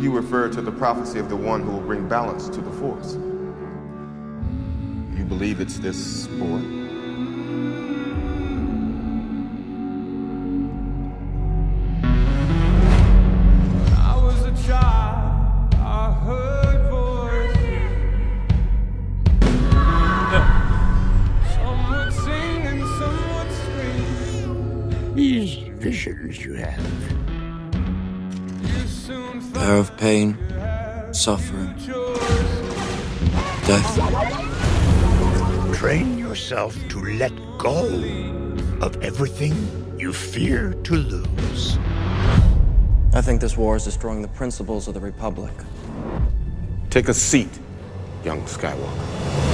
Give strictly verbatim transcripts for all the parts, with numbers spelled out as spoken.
You refer to the prophecy of the one who will bring balance to the Force. You believe it's this boy? Visions you have are of pain, suffering, death. Train yourself to let go of everything you fear to lose. I think this war is destroying the principles of the Republic. Take a seat, young Skywalker.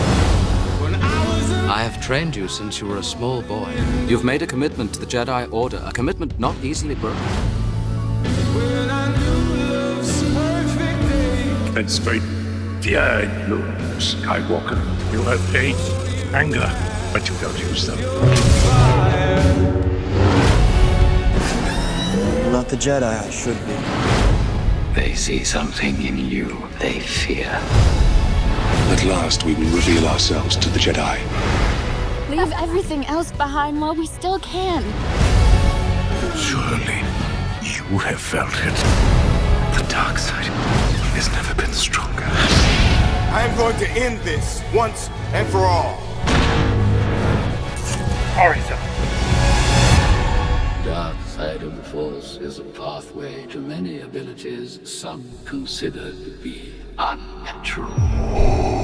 I have trained you since you were a small boy. You've made a commitment to the Jedi Order, a commitment not easily broken. And straight fear, Skywalker. You have hate, anger, but you don't use them. I'm not the Jedi I should be. They see something in you they fear. At last, we will reveal ourselves to the Jedi. Leave everything else behind while we still can. Surely, you have felt it. The dark side has never been stronger. I am going to end this once and for all. Orisa. The dark side of the Force is a pathway to many abilities some consider to be unnatural.